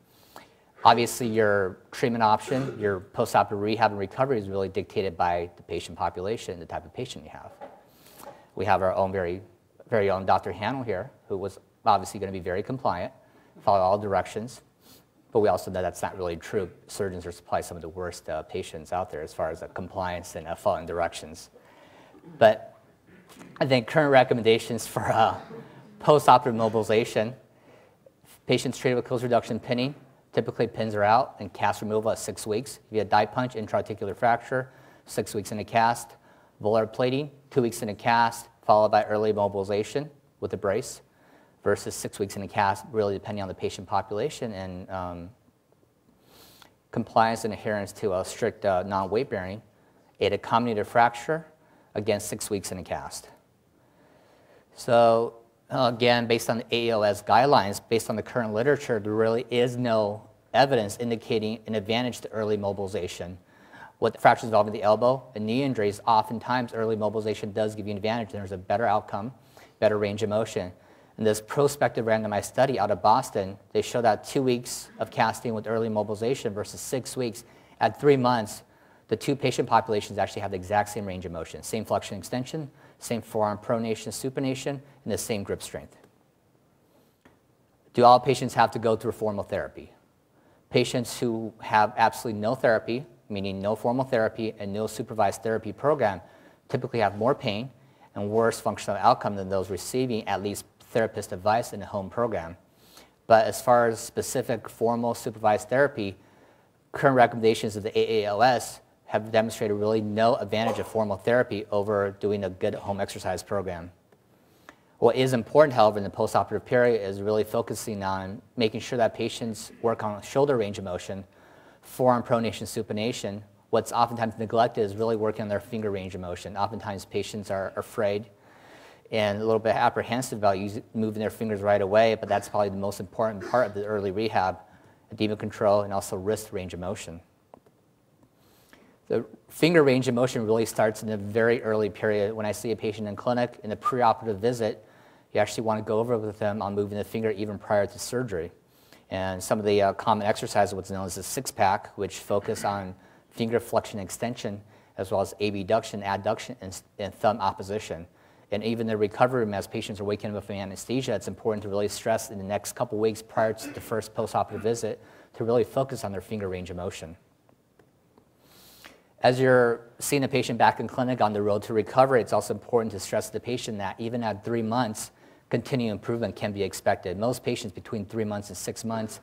Obviously, your treatment option, your postoperative rehab and recovery is really dictated by the patient population, the type of patient you have. We have our own very very own Doctor Hanel here, who was obviously going to be very compliant, follow all directions, but we also know that's not really true. Surgeons are probably some of the worst uh, patients out there as far as uh, compliance and uh, following directions. But I think current recommendations for uh, postoperative mobilization, patients treated with closed reduction pinning, typically pins are out and cast removal at six weeks. If you had die punch, intra-articular fracture, six weeks in a cast, volar plating, two weeks in a cast, followed by early mobilization with a brace versus six weeks in a cast, really depending on the patient population and um, compliance and adherence to a strict uh, non-weight bearing. It accommodated fracture, again, six weeks in a cast. So uh, again, based on the A A O S guidelines, based on the current literature, there really is no evidence indicating an advantage to early mobilization. With fractures involving the elbow and knee injuries, oftentimes early mobilization does give you an advantage. There's a better outcome, better range of motion. In this prospective randomized study out of Boston, they showed that two weeks of casting with early mobilization versus six weeks. At three months, the two patient populations actually have the exact same range of motion, same flexion extension, same forearm pronation, supination, and the same grip strength. Do all patients have to go through formal therapy? Patients who have absolutely no therapy, meaning no formal therapy and no supervised therapy program, typically have more pain and worse functional outcome than those receiving at least therapist advice in a home program. But as far as specific formal supervised therapy, current recommendations of the A A O S have demonstrated really no advantage of formal therapy over doing a good home exercise program. What is important, however, in the postoperative period is really focusing on making sure that patients work on shoulder range of motion, forearm pronation, supination. What's oftentimes neglected is really working on their finger range of motion. Oftentimes patients are afraid and a little bit apprehensive about using, moving their fingers right away, but that's probably the most important part of the early rehab, edema control, and also wrist range of motion. The finger range of motion really starts in the very early period. When I see a patient in clinic, in the preoperative visit, you actually want to go over with them on moving the finger even prior to surgery. And some of the uh, common exercises, what's known as the six-pack, which focus on finger flexion extension, as well as abduction, adduction, and, and thumb opposition. And even the recovery room, as patients are waking up from anesthesia, it's important to really stress in the next couple weeks prior to the first postoperative visit to really focus on their finger range of motion. As you're seeing a patient back in clinic on the road to recovery, it's also important to stress to the patient that even at three months, continued improvement can be expected. Most patients between three months and six months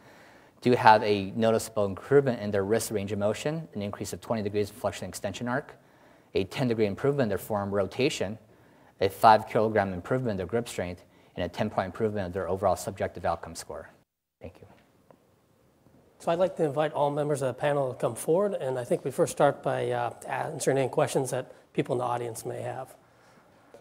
do have a noticeable improvement in their wrist range of motion, an increase of twenty degrees of flexion extension arc, a ten degree improvement in their forearm rotation, a five kilogram improvement in their grip strength, and a ten point improvement in their overall subjective outcome score. Thank you. So I'd like to invite all members of the panel to come forward, and I think we first start by uh, answering any questions that people in the audience may have.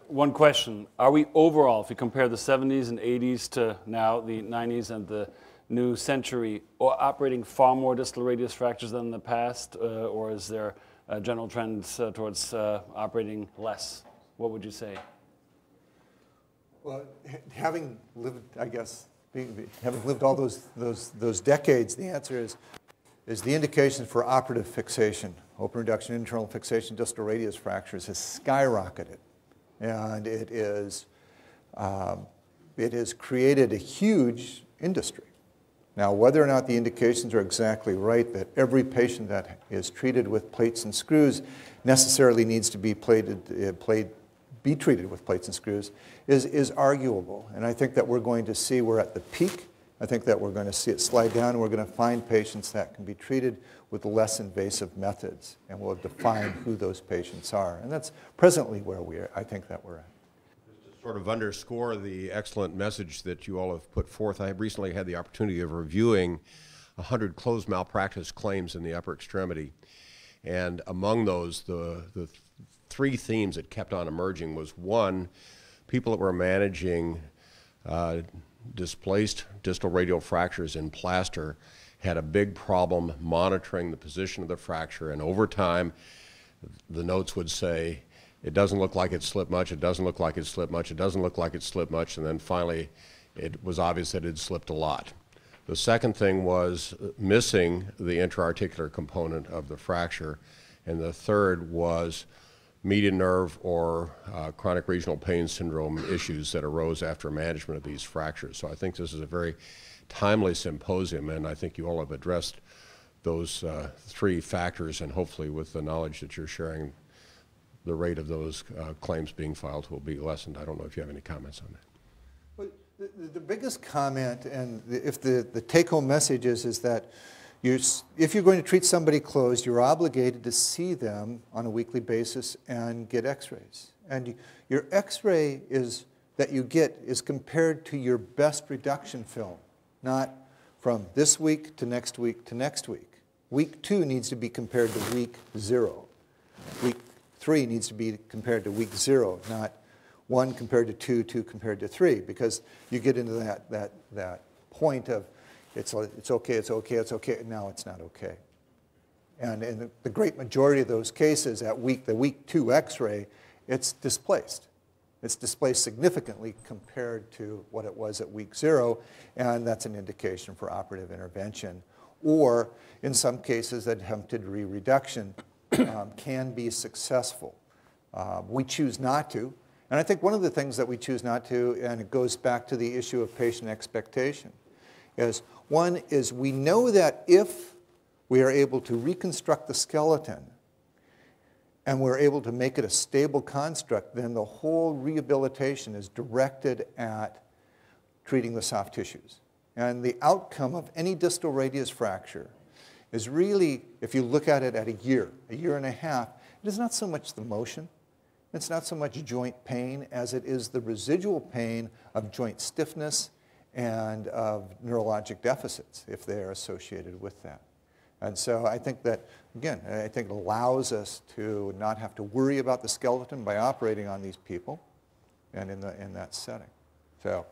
One question. Are we overall, if you compare the seventies and eighties to now, the nineties and the new century, or operating far more distal radius fractures than in the past, uh, or is there a general trend uh, towards uh, operating less? What would you say? Well, having lived, I guess, being, having lived all those, those, those decades, the answer is is the indication for operative fixation. Open reduction, internal fixation, distal radius fractures has skyrocketed. And it is, um, it has created a huge industry. Now, whether or not the indications are exactly right, that every patient that is treated with plates and screws necessarily needs to be plated, uh, played, be treated with plates and screws, is, is arguable. And I think that we're going to see we're at the peak. I think that we're going to see it slide down. We're going to find patients that can be treated with less invasive methods, and we'll define who those patients are. And that's presently where we are, I think that we're at. Just to sort of underscore the excellent message that you all have put forth, I recently had the opportunity of reviewing one hundred closed malpractice claims in the upper extremity. And among those, the, the three themes that kept on emerging was, one, people that were managing uh, displaced distal radial fractures in plaster had a big problem monitoring the position of the fracture, and over time the notes would say it doesn't look like it slipped much, it doesn't look like it slipped much, it doesn't look like it slipped much, and then finally it was obvious that it slipped a lot. The second thing was missing the intra-articular component of the fracture, and the third was median nerve or uh, chronic regional pain syndrome issues that arose after management of these fractures. So I think this is a very timely symposium, and I think you all have addressed those uh, three factors, and hopefully with the knowledge that you're sharing, the rate of those uh, claims being filed will be lessened. I don't know if you have any comments on that. Well, the, the biggest comment, and the, if the, the take-home message is, is that You're, if you're going to treat somebody closed, you're obligated to see them on a weekly basis and get x-rays. And you, your x-ray is, that you get is compared to your best reduction film, not from this week to next week to next week. Week two needs to be compared to week zero. Week three needs to be compared to week zero, not one compared to two, two compared to three, because you get into that, that, that point of, It's, it's okay, it's okay, it's okay, and now it's not okay. And in the, the great majority of those cases, at week, the week two x-ray, it's displaced. It's displaced significantly compared to what it was at week zero, and that's an indication for operative intervention. Or in some cases, attempted re-reduction um, can be successful. Uh, we choose not to, and I think one of the things that we choose not to, and it goes back to the issue of patient expectation, is one is we know that if we are able to reconstruct the skeleton and we're able to make it a stable construct, then the whole rehabilitation is directed at treating the soft tissues. And the outcome of any distal radius fracture is really, if you look at it at a year, a year and a half, it is not so much the motion, it's not so much joint pain as it is the residual pain of joint stiffness and of neurologic deficits if they are associated with that. And so I think that, again, I think it allows us to not have to worry about the skeleton by operating on these people and in, the, in that setting. So,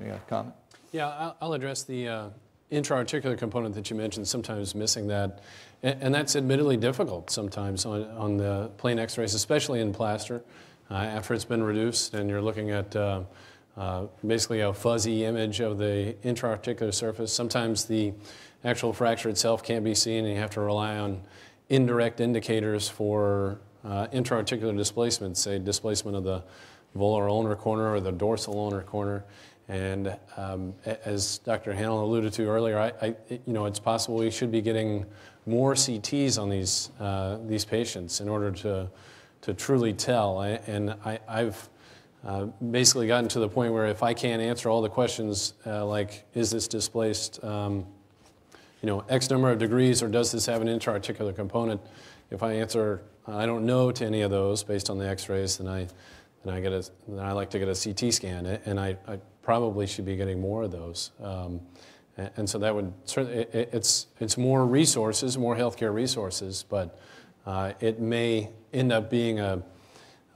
any other comment? Yeah, I'll, I'll address the uh, intra-articular component that you mentioned, sometimes missing that. And, and that's admittedly difficult sometimes on, on the plain x-rays, especially in plaster, uh, after it's been reduced and you're looking at uh, Uh, basically a fuzzy image of the intra-articular surface. Sometimes the actual fracture itself can't be seen, and you have to rely on indirect indicators for uh, intra-articular displacement, say displacement of the volar ulnar corner or the dorsal ulnar corner. And um, as Doctor Hanel alluded to earlier, I, I, you know, it's possible we should be getting more C Ts on these, uh, these patients in order to, to truly tell. And I, I've Uh, basically gotten to the point where if I can't answer all the questions uh, like, is this displaced um, you know, X number of degrees, or does this have an intra-articular component? If I answer, uh, I don't know to any of those based on the x-rays, then I, then I, get a, then I like to get a C T scan, and I, I probably should be getting more of those. Um, and, and so that would certainly, it, it's, it's more resources, more healthcare resources, but uh, it may end up being a,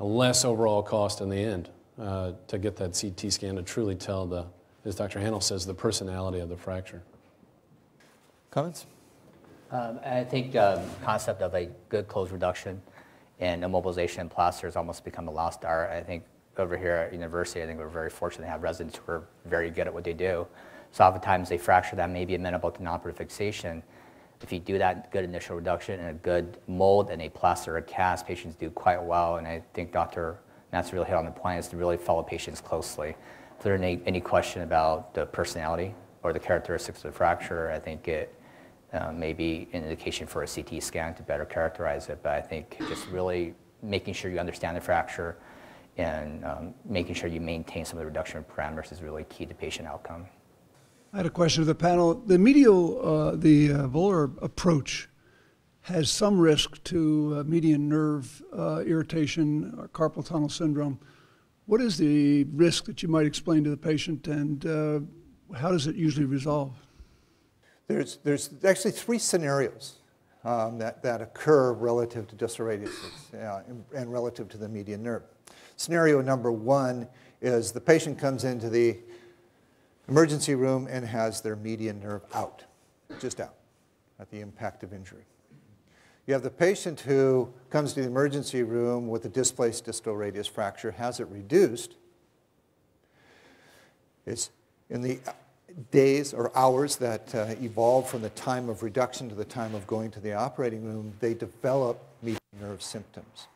a less overall cost in the end. Uh, to get that C T scan to truly tell the, as Doctor Hanel says, the personality of the fracture. Comments? Um, I think the um, concept of a good closed reduction and immobilization in plaster has almost become a lost art. I think over here at university, I think we're very fortunate to have residents who are very good at what they do. So oftentimes they fracture that may be amenable to non-operative fixation, If you do that, good initial reduction and a good mold and a plaster or cast, patients do quite well. And I think Doctor Matt's really hit on the point is to really follow patients closely. If there are any, any question about the personality or the characteristics of the fracture, I think it uh, may be an indication for a C T scan to better characterize it. But I think just really making sure you understand the fracture and um, making sure you maintain some of the reduction parameters is really key to patient outcome. I had a question of the panel. The medial, uh, the uh, volar approach has some risk to uh, median nerve uh, irritation or carpal tunnel syndrome. What is the risk that you might explain to the patient, and uh, how does it usually resolve? There's, there's actually three scenarios um, that, that occur relative to dysradiasis uh, and, and relative to the median nerve. Scenario number one is the patient comes into the emergency room and has their median nerve out, just out, at the impact of injury. You have the patient who comes to the emergency room with a displaced distal radius fracture, has it reduced. It's in the days or hours that uh, evolve from the time of reduction to the time of going to the operating room, they develop median nerve symptoms.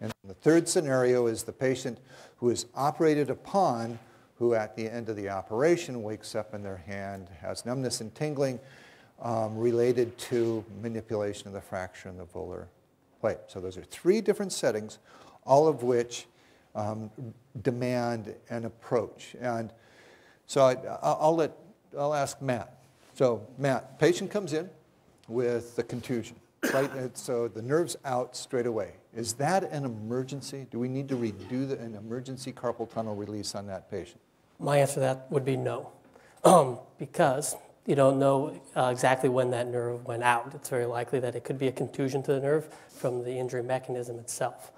And the third scenario is the patient who is operated upon, who at the end of the operation wakes up in their hand, has numbness and tingling um, related to manipulation of the fracture in the volar plate. So those are three different settings, all of which um, demand an approach. And so I, I'll, let, I'll ask Matt. So Matt, patient comes in with the contusion, right? So the nerve's out straight away. Is that an emergency? Do we need to redo the, an emergency carpal tunnel release on that patient? My answer to that would be no, um, because you don't know uh, exactly when that nerve went out. It's very likely that it could be a contusion to the nerve from the injury mechanism itself.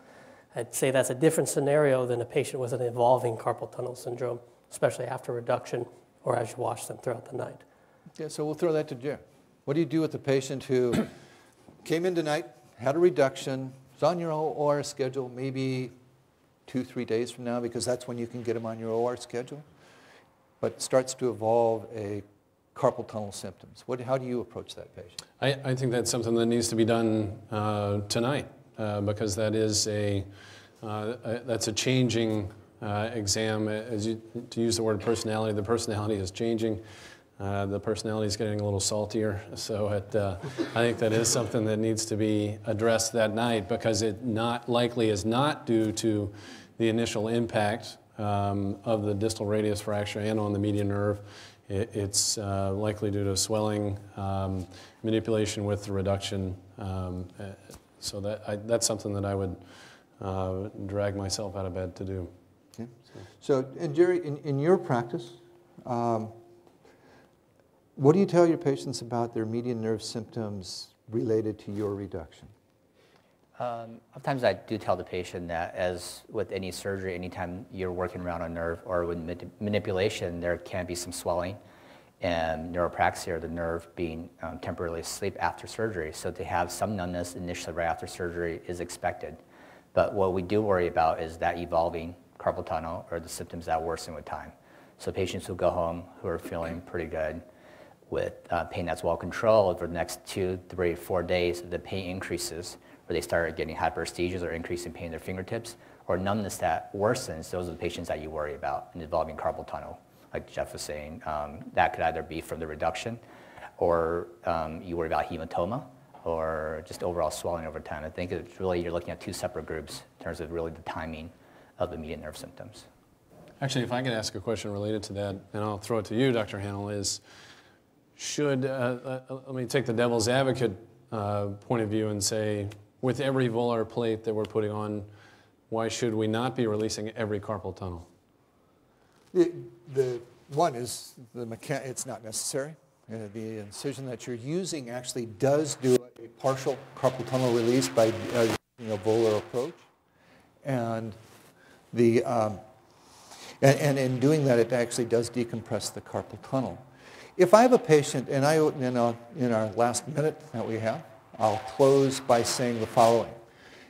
I'd say that's a different scenario than a patient with an evolving carpal tunnel syndrome, especially after reduction or as you watch them throughout the night. Yeah, so we'll throw that to Jim. What do you do with the patient who came in tonight, had a reduction, is on your O R schedule maybe two, three days from now, because that's when you can get them on your O R schedule, but starts to evolve a carpal tunnel symptoms? What, how do you approach that patient? I, I think that's something that needs to be done uh, tonight, uh, because that is a, uh, a that's a changing uh, exam. As you, to use the word personality, the personality is changing. Uh, the personality is getting a little saltier, so it, uh, I think that is something that needs to be addressed that night, because it not likely is not due to the initial impact um, of the distal radius fracture and on the median nerve. It, it's uh, likely due to swelling, um, manipulation with the reduction. Um, so that I, that's something that I would uh, drag myself out of bed to do. Okay. So, and Jerry, in, in your practice, um, what do you tell your patients about their median nerve symptoms related to your reduction? Um, sometimes I do tell the patient that, as with any surgery, anytime you're working around a nerve or with manipulation, there can be some swelling and neuropraxia, or the nerve being um, temporarily asleep after surgery. So to have some numbness initially right after surgery is expected. But what we do worry about is that evolving carpal tunnel or the symptoms that worsen with time. So patients who go home who are feeling pretty good with uh, pain that's well controlled, for the next two, three, four days, the pain increases, or they start getting hyperesthesias or increasing pain in their fingertips, or numbness that worsens. Those are the patients that you worry about in involving carpal tunnel, like Jeff was saying. Um, that could either be from the reduction, or um, you worry about hematoma, or just overall swelling over time. I think it's really, you're looking at two separate groups in terms of really the timing of the median nerve symptoms. Actually, if I could ask a question related to that, and I'll throw it to you, Doctor Hanel, is, should, uh, uh, let me take the devil's advocate uh, point of view and say, with every volar plate that we're putting on, why should we not be releasing every carpal tunnel? The, the one is, the mechan it's not necessary. Uh, the incision that you're using actually does do a partial carpal tunnel release by uh, using a volar approach. And, the, um, and, and in doing that, it actually does decompress the carpal tunnel. If I have a patient, and I, in, a, in our last minute that we have, I'll close by saying the following.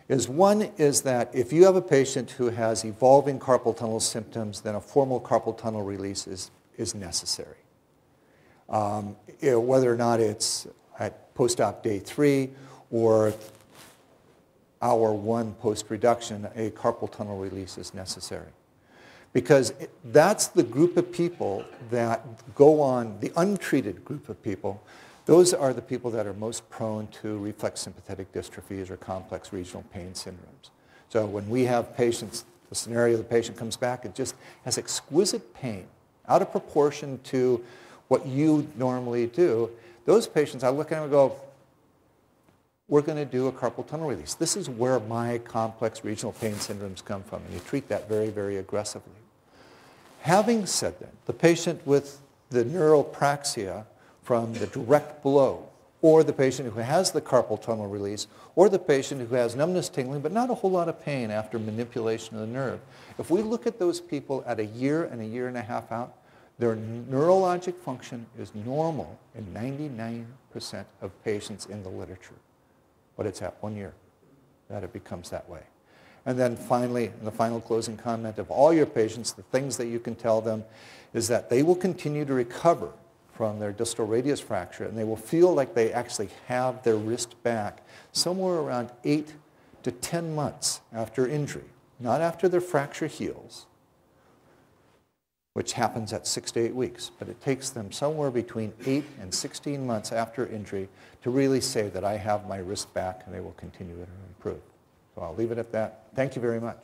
Is one is that if you have a patient who has evolving carpal tunnel symptoms, then a formal carpal tunnel release is, is necessary. Um, you know, whether or not it's at post-op day three or hour one post-reduction, a carpal tunnel release is necessary. Because it, that's the group of people that go on, the untreated group of people, those are the people that are most prone to reflex sympathetic dystrophies or complex regional pain syndromes. So when we have patients, the scenario the patient comes back, it just has exquisite pain, out of proportion to what you normally do, those patients, I look at them and go, we're going to do a carpal tunnel release. This is where my complex regional pain syndromes come from, and you treat that very, very aggressively. Having said that, the patient with the neuropraxia from the direct blow, or the patient who has the carpal tunnel release, or the patient who has numbness, tingling, but not a whole lot of pain after manipulation of the nerve, if we look at those people at a year and a year and a half out, their neurologic function is normal in ninety-nine percent of patients in the literature. But it's at one year that it becomes that way. And then finally, in the final closing comment of all your patients, the things that you can tell them is that they will continue to recover from their distal radius fracture, and they will feel like they actually have their wrist back somewhere around eight to ten months after injury, not after their fracture heals, which happens at six to eight weeks, but it takes them somewhere between eight and sixteen months after injury to really say that I have my wrist back and they will continue to improve. So I'll leave it at that. Thank you very much.